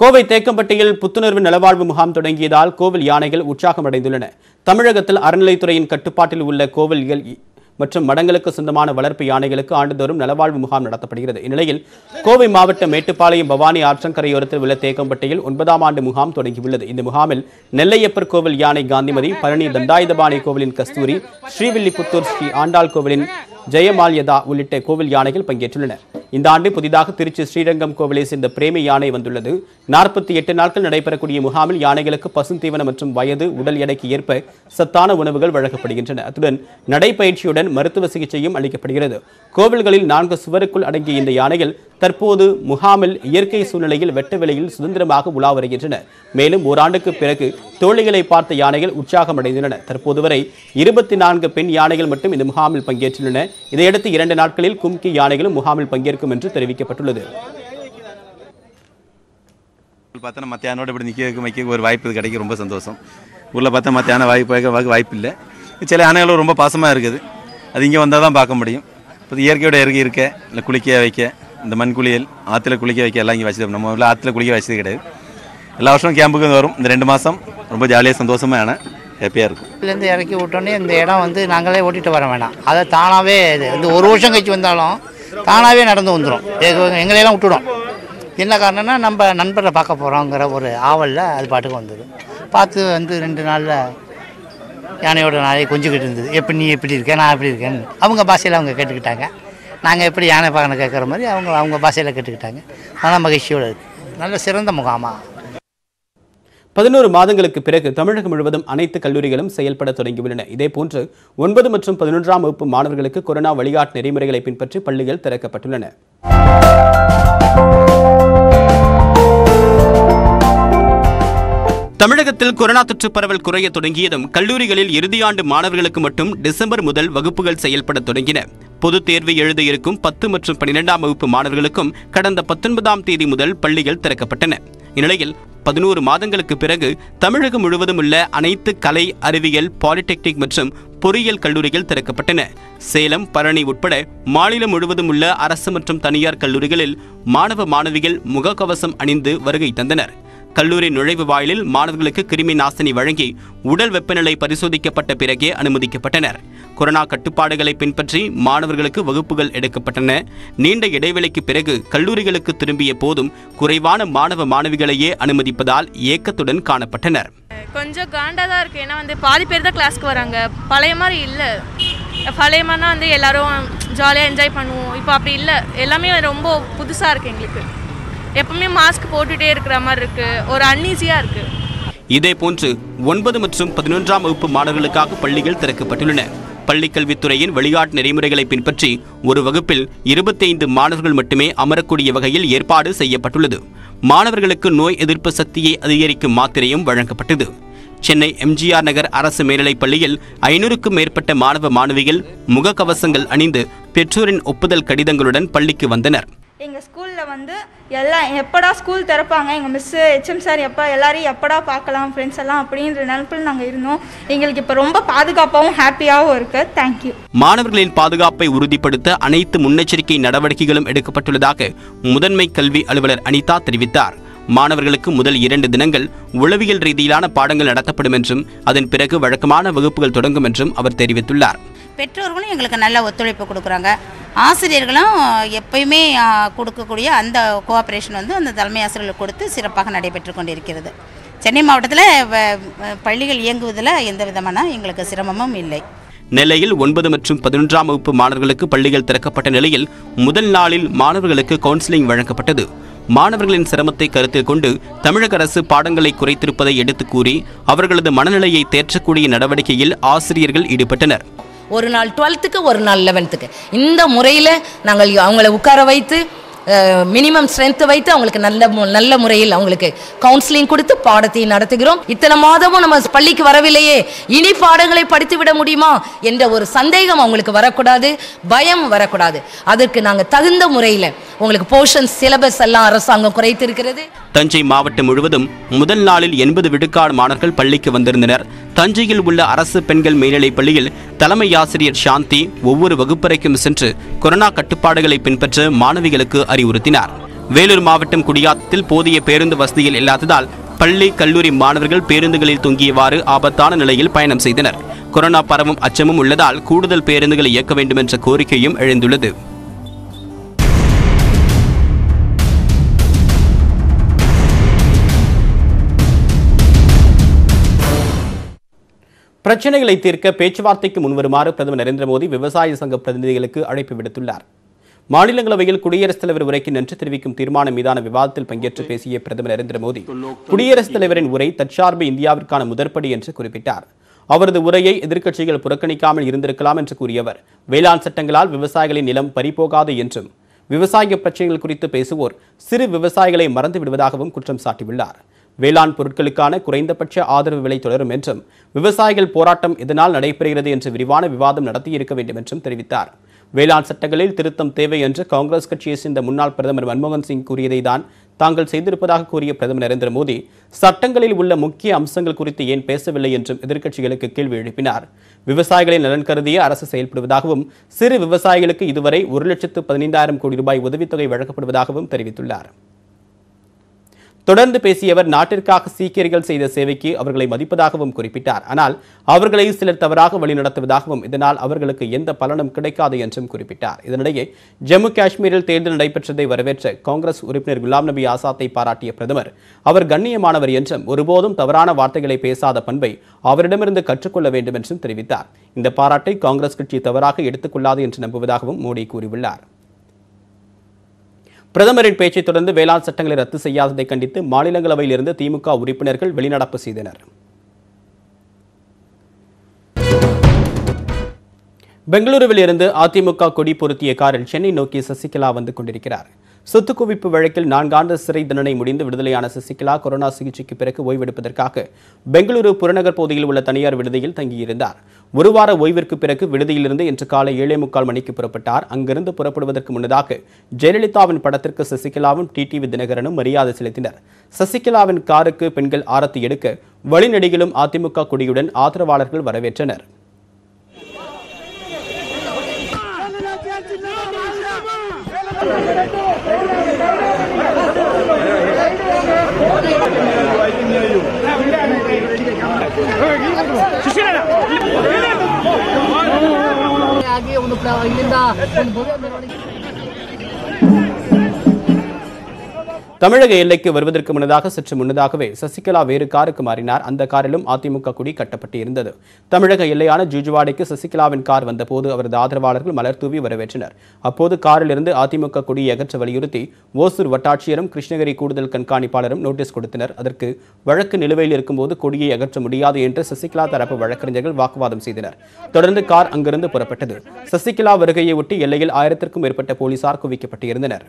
கோவை தேக்கம்பட்டியில் புத்துணர்வு நலவாழ்வு முகாம் தொடங்கியதால் கோவில் யானைகள் உற்சாகமடைந்துள்ளன. தமிழகத்தில் அறநிலைத்துறையின் கட்டுப்பாட்டில் உள்ள கோவில்கள் மற்றும் மடங்களுக்கு சொந்தமான வளர்ப்பு யானைகளுக்கு ஆண்டுதோறும் நலவாழ்வு முகாம் நடத்தப்படுகிறது. இந்நிலையில் கோவை மாவட்டம் மேட்டுப்பாளையம் பவானி ஆற்றங்கரையோரத்தில் உள்ள தேக்கம்பட்டியில் 9ஆம் ஆண்டு முகாம் தொடங்கியுள்ளது. இந்த முகாமில் நெல்லையப்பர் கோவில் யானை காந்திமதி, பழனி தண்டாயுதபாணி கோவிலின் கஸ்தூரி, ஸ்ரீவில்லிபுத்தூர் ஸ்ரீ ஆண்டாள் கோவிலின் ஜெயமால்யதா உள்ளிட்ட கோவில் யானைகள் பங்கேற்றுள்ளன. இந்த ஆண்டு புதிதாக திருச்சி ஸ்ரீரங்கம் கோவிலை சேர்ந்த பிரேமி யானை வந்துள்ளது. 48 நாட்கள் நடைபெறக்கூடிய முகாமில் யானைகளுக்கு பசுந்தீவனம் மற்றும் வயது உடல் எடைக்கு ஏற்ப சத்தான உணவுகள் வழங்கப்படுகின்றன. அத்துடன் நடைப்பயிற்சியுடன் மருத்துவ சிகிச்சையும் அளிக்கப்படுகிறது. கோவில்களில் 4 சுவருக்குள் அடங்கிய இந்த யானைகள் தற்போது முகாமில் இயற்கை சூழ்நிலையில் வெட்ட வெளியில் சுதந்திரமாக உலா வருகின்றன. மேலும் ஓராண்டுக்கு பிறகு தோழிகளை பார்த்த யானைகள் உற்சாகமடைந்துள்ளன. தற்போது வரை 24 பெண் யானைகள் மட்டும் இந்த முகாமில் பங்கேற்றுள்ளன. இதையடுத்து 2 நாட்களில் கும்கி யானைகளும் முகாமில் பங்கேற்கும் என்று தெரிவிக்கப்பட்டுள்ளது. பார்த்தா மத்தியானோட இப்படி நிற்க வைக்க ஒரு வாய்ப்பு கிடைக்க ரொம்ப சந்தோஷம். ஊரில் பார்த்தா மத்தியான வாய்ப்பு இல்லை. சில யானைகளும் ரொம்ப பாசமாக இருக்குது. அது இங்கே வந்தால் தான் பார்க்க முடியும். இப்போ இயற்கையோட இறங்கி இருக்க இல்லை குளிக்க வைக்க இந்த மண் குளியல் ஆற்றுல குளிக்க வைக்க எல்லாம் இங்கே வச்சு நம்ம ஊரில் ஆற்றுல குளிக்க வச்சது கிடையாது. எல்லா வருஷமும் கேம்புக்கு வரும். இந்த 2 மாதம் ரொம்ப ஜாலியாக சந்தோஷமாக ஆனால் ஹாப்பியாக இருக்கும். இதுலேருந்து இறக்கி விட்டோன்னே இந்த இடம் வந்து நாங்களே ஓட்டிகிட்டு வர வேணாம். அதை தானாகவே இந்த 1 வருஷம் கழிச்சு வந்தாலும் தானாகவே நடந்து வந்துடும். எங்களையெல்லாம் விட்டுடும். என்ன காரணம்னா நம்ம நண்பரை பார்க்க போகிறோங்கிற ஒரு ஆவலில் அது பாட்டுக்கு வந்தது. பார்த்து வந்து 2 நாளில் யானையோட நாளையை கொஞ்சிக்கிட்டு இருந்தது. எப்படி நீ எப்படி இருக்கேன், நான் எப்படி இருக்கேன்னு அவங்க பாஷையில் அவங்க கேட்டுக்கிட்டாங்க. நாங்கள் எப்படி யானை பார்க்கணும் கேட்குற மாதிரி அவங்க அவங்க பாஷையில் கேட்டுக்கிட்டாங்க. ஆனால் மகிழ்ச்சியோடு இருக்குது. நல்ல சிறந்த முகாமாக 11 மாதங்களுக்கு பிறகு தமிழகம் முழுவதும் அனைத்து கல்லூரிகளும் செயல்பட தொடங்கியுள்ளன. இதேபோன்று 9 மற்றும் 11ஆம் வகுப்பு மாணவர்களுக்கு கொரோனா வழிகாட்டு நெறிமுறைகளை பின்பற்றி பள்ளிகள் திறக்கப்பட்டுள்ளன. தமிழகத்தில் கொரோனா தொற்று பரவல் குறைய தொடங்கியதும் கல்லூரிகளில் இறுதியாண்டு மாணவர்களுக்கு மட்டும் டிசம்பர் முதல் வகுப்புகள் செயல்பட தொடங்கின. பொதுத் தேர்வு எழுத இருக்கும் 10 மற்றும் 12ஆம் வகுப்பு மாணவர்களுக்கும் கடந்த 19ஆம் தேதி முதல் பள்ளிகள் திறக்கப்பட்டன. இந்நிலையில் 11 மாதங்களுக்கு பிறகு தமிழகம் முழுவதும் உள்ள அனைத்து கலை, அறிவியல், பாலிடெக்னிக் மற்றும் பொறியியல் கல்லூரிகள் திறக்கப்பட்டன. சேலம், பழனி உட்பட மாநிலம் முழுவதும் உள்ள அரசு மற்றும் தனியார் கல்லூரிகளில் மாணவ மாணவிகள் முகக்கவசம் அணிந்து வருகை தந்தனர். கல்லூரி நுழைவு வாயிலில் மாணவர்களுக்கு கிருமி நாசினி வழங்கி உடல் வெப்பநிலை பரிசோதிக்கப்பட்ட பிறகே அனுமதிக்கப்பட்டனர். கொரோனா கட்டுப்பாடுகளை பின்பற்றி மாணவர்களுக்கு வகுப்புகள் எடுக்கப்பட்டன. நீண்ட இடைவெளிக்கு பிறகு கல்லூரிகளுக்கு திரும்பிய போதும் குறைவான மாணவ மாணவிகளையே அனுமதிப்பதால் ஏக்கத்துடன் காணப்பட்டனர். கொஞ்சம் காண்டா தான் இருக்கு. ஏன்னா வந்து பாதி பேர் தான் கிளாஸ்க்கு வராங்க. பழைய மாதிரி இல்லை. பழைய மாதிரினா வந்து எல்லாரும் ஜாலியாக என்ஜாய் பண்ணுவோம். இப்போ அப்படி இல்லை. எல்லாமே ரொம்ப புதுசாக இருக்கு. எங்களுக்கு எப்பவுமே மாஸ்க் போட்டுட்டே இருக்கிற மாதிரி இருக்கு. ஒரு அன்ஈசியா இருக்கு. இதே போன்று 9 மற்றும் 11ஆம் வகுப்பு மாணவர்களுக்காக பள்ளிகள் திறக்கப்பட்டுள்ளன. பள்ளிக்கல்வித்துறையின் வழிகாட்டு நெறிமுறைகளை பின்பற்றி ஒரு வகுப்பில் 25 மாணவர்கள் மட்டுமே அமரக்கூடிய வகையில் ஏற்பாடு செய்யப்பட்டுள்ளது. மாணவர்களுக்கு நோய் எதிர்ப்பு சக்தியை அதிகரிக்கும் மாத்திரையும் வழங்கப்பட்டது. சென்னை எம்ஜிஆர் நகர் அரசு மேல்நிலைப் பள்ளியில் 500க்கும் மேற்பட்ட மாணவ மாணவிகள் முகக்கவசங்கள் அணிந்து பெற்றோரின் ஒப்புதல் கடிதங்களுடன் பள்ளிக்கு வந்தனர். எங்கள் ஸ்கூலில் வந்து எல்லாம் எப்படா ஸ்கூல் திறப்பாங்க, எங்கள் மிஸ்ஸு ஹெச்எம் சார் எல்லாரையும் எப்படா பார்க்கலாம் ஃப்ரெண்ட்ஸ் எல்லாம் அப்படின்ற நினைப்பில் நாங்கள் இருந்தோம். எங்களுக்கு இப்போ ரொம்ப பாதுகாப்பாகவும் ஹாப்பியாகவும் இருக்குது. தேங்க்யூ. மாணவர்களின் பாதுகாப்பை உறுதிப்படுத்த அனைத்து முன்னெச்சரிக்கை நடவடிக்கைகளும் எடுக்கப்பட்டுள்ளதாக முதன்மை கல்வி அலுவலர் அனிதா தெரிவித்தார். மாணவர்களுக்கு முதல் 2 தினங்கள் உளவியல் ரீதியிலான பாடங்கள் நடத்தப்படும் என்றும் அதன் பிறகு வழக்கமான வகுப்புகள் தொடங்கும் என்றும் அவர் தெரிவித்துள்ளார். பெற்றோர்களும் எங்களுக்கு நல்ல ஒத்துழைப்பு கொடுக்குறாங்க. ஆசிரியர்களும் எப்பயுமே கொடுக்கக்கூடிய அந்த கோஆப்ரேஷன் வந்து அந்த தலைமை ஆசிரியர்கள் கொடுத்து சிறப்பாக நடைபெற்று கொண்டிருக்கிறது. சென்னை மாவட்டத்தில் பள்ளிகள் இயங்குவதில் எந்த விதமான எங்களுக்கு சிரமமும் இல்லை. நெல்லையில் 9 மற்றும் 11ஆம் வகுப்பு மாணவர்களுக்கு பள்ளிகள் திறக்கப்பட்ட நிலையில் முதல் நாளில் மாணவர்களுக்கு கவுன்சிலிங் வழங்கப்பட்டது. மாணவர்களின் சிரமத்தை கருத்தில் கொண்டு தமிழக அரசு பாடங்களை குறைத்திருப்பதை எடுத்து கூறி அவர்களது மனநிலையை தேற்றக்கூடிய நடவடிக்கையில் ஆசிரியர்கள் ஈடுபட்டனர். ஒரு நாள் 12க்கு, ஒரு நாள் 11க்கு இந்த முறையில் நாங்கள் அவங்கள உட்கார வைத்து மினிமம் ஸ்ட்ரென்த் வைத்து அவங்களுக்கு நல்ல முறையில் அவங்களுக்கு கவுன்சிலிங் கொடுத்து பாடத்தை நடத்துகிறோம். இத்தனை மாதமும் நம்ம பள்ளிக்கு வரவில்லையே, இனி பாடங்களை படித்து விட முடியுமா என்ற ஒரு சந்தேகம் அவங்களுக்கு வரக்கூடாது, பயம் வரக்கூடாது. அதற்கு நாங்கள் தகுந்த முறையில் உங்களுக்கு போர்ஷன் சிலபஸ் எல்லாம் அரசாங்கம் குறைத்திருக்கிறது. தஞ்சை மாவட்டம் முழுவதும் முதல் நாளில் 80 விழுக்காடு மாணவர்கள் பள்ளிக்கு வந்திருந்தனர். தஞ்சையில் உள்ள அரசு பெண்கள் மேல்நிலைப் பள்ளியில் தலைமை ஆசிரியர் சாந்தி ஒவ்வொரு வகுப்பறைக்கும் சென்று கொரோனா கட்டுப்பாடுகளை பின்பற்ற மாணவிகளுக்கு அறிவுறுத்தினார். வேலூர் மாவட்டம் குடியாத்தத்தில் போதிய பேருந்து வசதிகள் இல்லாததால் பள்ளி கல்லூரி மாணவர்கள் பேருந்துகளில் தொங்கியவாறு ஆபத்தான நிலையில் பயணம் செய்தனர். கொரோனா பரவும் அச்சமும் உள்ளதால் கூடுதல் பேருந்துகளை இயக்க வேண்டும் என்ற கோரிக்கையும் எழுந்துள்ளது. பிரச்சனைகளை தீர்க்க பேச்சுவார்த்தைக்கு முன்வருமாறு பிரதமர் நரேந்திர மோடி விவசாய சங்க பிரதிநிதிகளுக்கு அழைப்பு விடுத்துள்ளார். மாநிலங்களவையில் குடியரசுத் தலைவர் உரைக்கு நன்றி தெரிவிக்கும் தீர்மானம் மீதான விவாதத்தில் பங்கேற்று பேசிய பிரதமர் நரேந்திர மோடி குடியரசுத் தலைவரின் உரை தற்சார்பு இந்தியாவிற்கான முதற்படி என்று குறிப்பிட்டார். அவரது உரையை எதிர்க்கட்சிகள் புறக்கணிக்காமல் இருந்திருக்கலாம் என்று கூறியவர் வேளாண் சட்டங்களால் விவசாயிகளின் நிலம் பறிபோகாது என்றும் விவசாய பிரச்சனைகள் குறித்து பேசுவோர் சிறு விவசாயிகளை மறந்து விடுவதாகவும் குற்றம் சாட்டியுள்ளார். வேளாண் பொருட்களுக்கான குறைந்தபட்ச ஆதரவு விலை தொடரும் என்றும் விவசாயிகள் போராட்டம் இதனால் நடைபெறுகிறது என்று விரிவான விவாதம் நடத்தியிருக்க வேண்டும் என்றும் தெரிவித்தார். வேளாண் சட்டங்களில் திருத்தம் தேவை என்று காங்கிரஸ் கட்சியை சேர்ந்த முன்னாள் பிரதமர் மன்மோகன் சிங் கூறியதை தான் தாங்கள் செய்திருப்பதாக கூறிய பிரதமர் நரேந்திர மோடி சட்டங்களில் உள்ள முக்கிய அம்சங்கள் குறித்து ஏன் பேசவில்லை என்றும் எதிர்க்கட்சிகளுக்கு கேள்வி எழுப்பினார். விவசாயிகளின் நலன் கருதியே அரசு செயல்படுவதாகவும் சிறு விவசாயிகளுக்கு இதுவரை 1,15,000 கோடி ரூபாய் உதவித்தொகை வழங்கப்படுவதாகவும் தெரிவித்துள்ளார். தொடர்ந்து பேசியவர் நாட்டிற்காக சீக்கியர்கள் செய்த சேவைக்கு அவர்களை மதிப்பதாகவும் குறிப்பிட்டார். ஆனால் அவர்களை சிலர் தவறாக வழிநடத்துவதாகவும் இதனால் அவர்களுக்கு எந்த பலனும் கிடைக்காது என்றும் குறிப்பிட்டார். இதனிடையே ஜம்மு காஷ்மீரில் தேர்தல் நடைபெற்றதை வரவேற்ற காங்கிரஸ் உறுப்பினர் குலாம் நபி ஆசாத்தை பாராட்டிய பிரதமர் அவர் கண்ணியமானவர் என்றும் ஒருபோதும் தவறான வார்த்தைகளை பேசாத பண்பை அவரிடமிருந்து கற்றுக்கொள்ள வேண்டும் என்றும் தெரிவித்தார். இந்த பாராட்டை காங்கிரஸ் கட்சி தவறாக எடுத்துக்கொள்ளாது என்று நம்புவதாகவும் மோடி கூறியுள்ளார். பிரதமரின் பேச்சை தொடர்ந்து வேளாண் சட்டங்களை ரத்து செய்யாததை கண்டித்து மாநிலங்களவையில் இருந்து திமுக உறுப்பினர்கள் வெளிநடப்பு செய்தனர். பெங்களூருவில் இருந்து அதிமுக கொடி பொருத்திய காரில் சென்னை நோக்கி சசிகலா வந்து கொண்டிருக்கிறார். சொத்து குவிப்பு வழக்கில் 4 ஆண்டு சிறை தண்டனை முடிந்து விடுதலையான சசிகலா கொரோனா சிகிச்சைக்கு பிறகு ஓய்வெடுப்பதற்காக பெங்களூரு புறநகர் பகுதியில் உள்ள தனியார் விடுதியில் தங்கியிருந்தார். 1 வார ஓய்விற்கு பிறகு விடுதியிலிருந்து இன்று காலை 7:45 மணிக்கு புறப்பட்டார். அங்கிருந்து புறப்படுவதற்கு முன்னதாக ஜெயலலிதாவின் படத்திற்கு சசிகலாவும் டிடிவி தினகரனும் மரியாதை செலுத்தினர். சசிகலாவின் காருக்கு பெண்கள் ஆரத்தி எடுக்க வழிநெடுகிலும் அதிமுக கொடியுடன் ஆதரவாளர்கள் வரவேற்றனர். தமிழக எல்லைக்கு வருவதற்கு முன்னதாக சற்று முன்னதாகவே சசிகலா வேறு காருக்கு மாறினார். அந்த காரிலும் அதிமுக கொடி கட்டப்பட்டு இருந்தது. தமிழக எல்லையான ஜூஜுவாடிக்கு சசிகலாவின் கார் வந்தபோது அவரது ஆதரவாளர்கள் மலர் தூவி வரவேற்றனர். அப்போது காரிலிருந்து அதிமுக கொடியை அகற்ற வலியுறுத்தி ஓசூர் வட்டாட்சியரும் கிருஷ்ணகிரி கூடுதல் கண்காணிப்பாளரும் நோட்டீஸ் கொடுத்தனர். அதற்கு வழக்கு நிலுவையில் இருக்கும்போது கொடியை அகற்ற முடியாது என்று சசிகலா தரப்பு வழக்கறிஞர்கள் வாக்குவாதம் செய்தனர். தொடர்ந்து கார் அங்கிருந்து புறப்பட்டது. சசிகலா வருகையை ஒட்டி எல்லையில் 1000க்கும் மேற்பட்ட போலீசார் குவிக்கப்பட்டு இருந்தனர்.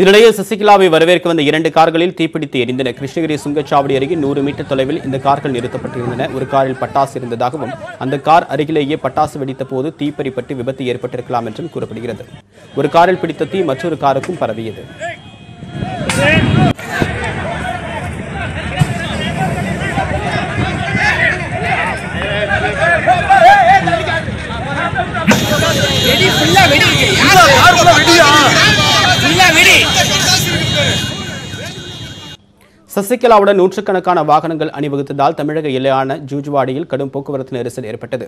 இதனிடையே சசிகலாவை வரவேற்க வந்த 2 கார்களில் தீப்பிடித்து எரிந்தன. கிருஷ்ணகிரி சுங்கச்சாவடி அருகே 100 மீட்டர் தொலைவில் இந்த கார்கள் நிறுத்தப்பட்டிருந்தன. ஒரு காரில் பட்டாசு இருந்ததாகவும் அந்த கார் அருகிலேயே பட்டாசு வெடித்த போது தீப்பறிப்பட்டு விபத்து ஏற்பட்டிருக்கலாம் என்றும் கூறப்படுகிறது. ஒரு காரில் பிடித்த தீ மற்றொரு காருக்கும் பரவியது. சசிகலாவுடன் 100கணக்கான வாகனங்கள் அணிவகுத்ததால் தமிழக எல்லையான ஜூஜுவாடியில் கடும் போக்குவரத்து நெரிசல் ஏற்பட்டது.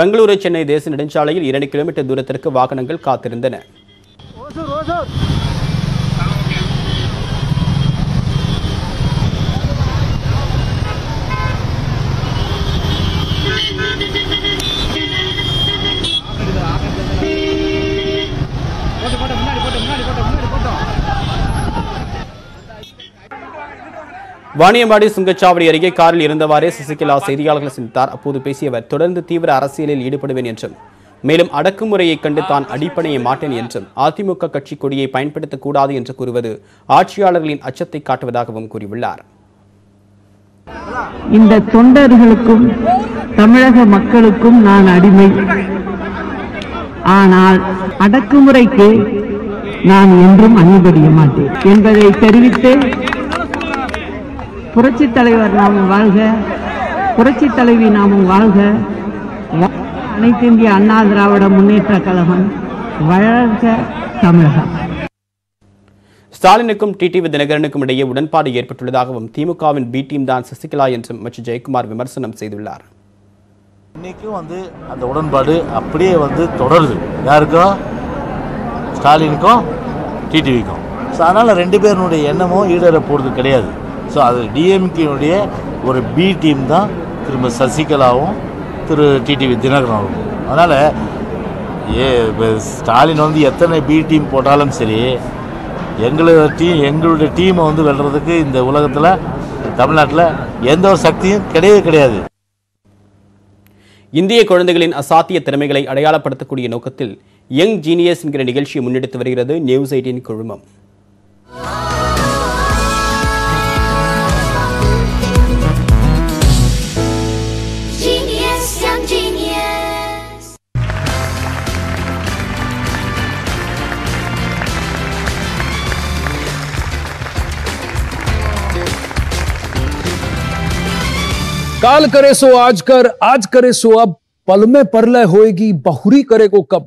பெங்களூரு சென்னை தேசிய நெடுஞ்சாலையில் 2 கிலோமீட்டர் தூரத்திற்கு வாகனங்கள் காத்திருந்தன. வாணியம்பாடி சுங்கச்சாவடி அருகே காரில் இருந்தவாறே சசிகலா செய்தியாளர்களை சந்தித்தார். அப்போது பேசியவர் தொடர்ந்து தீவிர அரசியலில் ஈடுபடுவேன் என்றும் மேலும் அடக்குமுறையை கண்டு தான் அடிபணிய மாட்டேன் என்றும் அதிமுக கட்சி கொடியை பயன்படுத்த கூடாது என்று கூறுவது ஆட்சியாளர்களின் அச்சத்தை காட்டுவதாகவும் கூறியுள்ளார். இந்த தொண்டர்களுக்கும் தமிழக மக்களுக்கும் நான் அடிமை, ஆனால் அடக்குமுறைக்கு நான் என்றும் அணிபடிய மாட்டேன் என்பதை தெரிவித்து புரட்சித் தலைவர் நாமும் வாழ்க, புரட்சித் தலைவி நாமும் வாழ்க, அனைத்து இந்திய அண்ணா திராவிட முன்னேற்ற கழகம் வளர்க தமிழகம். ஸ்டாலினுக்கும் டிடிவி தினகரனுக்கும் இடையே உடன்பாடு ஏற்பட்டுள்ளதாகவும் திமுகவின் பி டீம் தான் சசிகலா என்றும் மற்றும் ஜெயக்குமார் விமர்சனம் செய்துள்ளார். இன்னைக்கும் அந்த உடன்பாடு அப்படியே தொடருது, யாருக்கும் ஸ்டாலினுக்கும் டிடிவிக்கும். ஸோ அதனால் ரெண்டு பேருடைய எண்ணமும் ஈடேற போகிறது கிடையாது. ஸோ அது டிஎம்கேனுடைய ஒரு பி டீம் தான் திரும்ப சசிகலாவும் திரு டிடிவி தினகரனும். அதனால் ஸ்டாலின் எத்தனை பி டீம் போட்டாலும் சரி, எங்களுடைய டீமை வெல்றதுக்கு இந்த உலகத்தில் தமிழ்நாட்டில் எந்த ஒரு சக்தியும் கிடையவே கிடையாது. இந்திய குழந்தைகளின் அசாத்திய திறமைகளை அடையாளப்படுத்தக்கூடிய நோக்கத்தில் யங் ஜீனியஸ் என்கிற நிகழ்ச்சியை முன்னெடுத்து வருகிறது நியூஸ் 18 குழுமம். काल करे सो आज कर, आज करे सो अब, पल में परलय होएगी बहुरी करे को कब.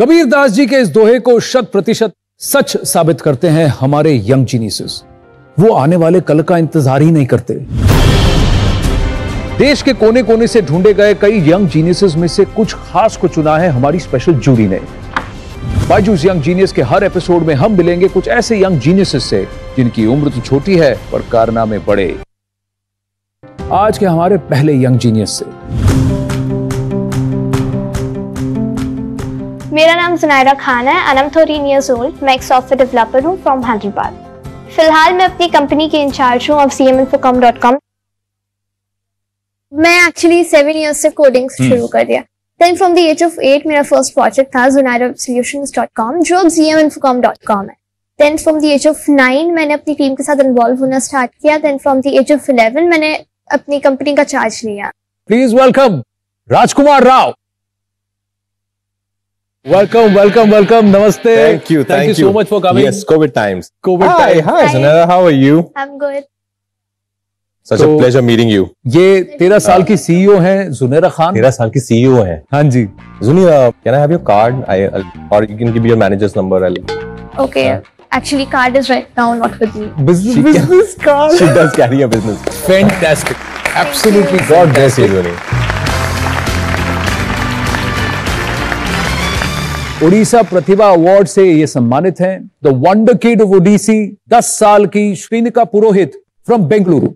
कबीर दास जी के इस दोहे को 100% सच साबित करते हैं हमारे यंग जीनियसेस. वो आने वाले कल का इंतजार ही नहीं करते. देश के कोने कोने से ढूंढे गए कई यंग जीनियसेस में से कुछ खास को चुना है हमारी स्पेशल जूरी ने. बायजूस यंग जीनियस के हर एपिसोड में हम मिलेंगे कुछ ऐसे यंग जीनियसेस से जिनकी उम्र तो छोटी है पर कारनामे बड़े. आज के हमारे पहले यंग जीनियस से. मेरा नाम जुनैरा खान है, आई एम 13 years old. मैं एक सॉफ्टवेयर डेवलपर हूँ फ्रॉम हैदराबाद. फिलहाल मैं अपनी कंपनी के इंचार्ज हूँ ऑफ cm infocom.com. मैं एक्चुअली 7 years से कोडिंग शुरू कर दिया. Then from the age of 8 मेरा फर्स्ट प्रोजेक्ट था junera solutions.com जो अब cm infocom.com है. Then from the age of 9 मैंने अपनी टीम के साथ इन्वॉल्व होना स्टार्ट किया. Then from the age of 11 मैंने अपनी कंपनी का चार्ज लिया. Please welcome Rajkumar Rao. Welcome welcome welcome. नमस्ते. Thank you so much for coming. Yes, covid time. Hi Sunaira, how are you? I am good. Such a pleasure meeting you. ये 13 साल की CEO हैं जुनैरा खान. 13 साल की सीईओ हैं. हां जी. Junaira, can I have your card? I और you can give your manager's number. Okay. Actually, card is right now not with me. Business card. She does carry a business. Fantastic. Absolutely, God bless you, Joni. Odisha Pratibha award से ये सम्मानित हैं the wonder kid of Odissi 10 साल की श्रीनिका पुरोहित from Bengaluru.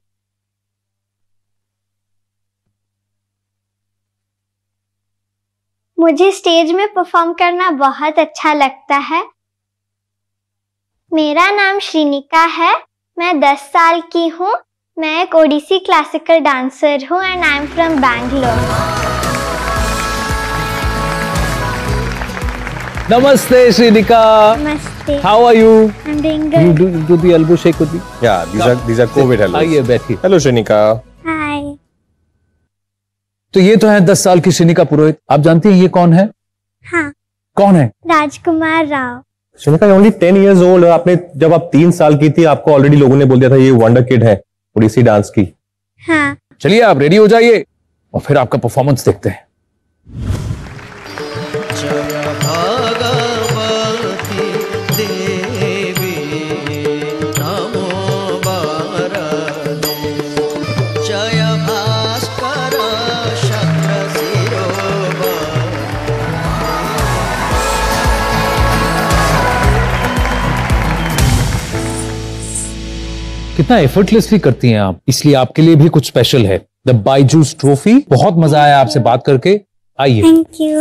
मुझे stage में perform करना बहुत अच्छा लगता है. मेरा नाम श्रीनिका है, मैं 10 साल की हूँ. मैं एक ओडिसी क्लासिकल डांसर हूँ and I am from Bangalore. नमस्ते श्रीनिका. नमस्ते. How are you? I am doing good. You do the elbow shake with me? या, दीस आर कोविड हेलो. आइए बैठिए. हेलो श्रीनिका. हाय. तो ये तो है 10 साल की श्रीनिका पुरोहित. आप जानती हैं ये कौन है? हाँ. कौन है? Rajkumar Rao. Shrinika, only 10 years old. आपने जब आप 3 साल की थी आपको ऑलरेडी लोगों ने बोल दिया था ये वंडर किड है ओडिसी डांस की. हाँ. चलिए आप रेडी हो जाइए और फिर आपका परफॉर्मेंस देखते हैं. कितना एफर्टलेसली करती हैं आप, इसलिए आपके लिए भी कुछ स्पेशल है द बायजूस ट्रॉफी. बहुत मजा आया आपसे बात करके. आइए. Thank you.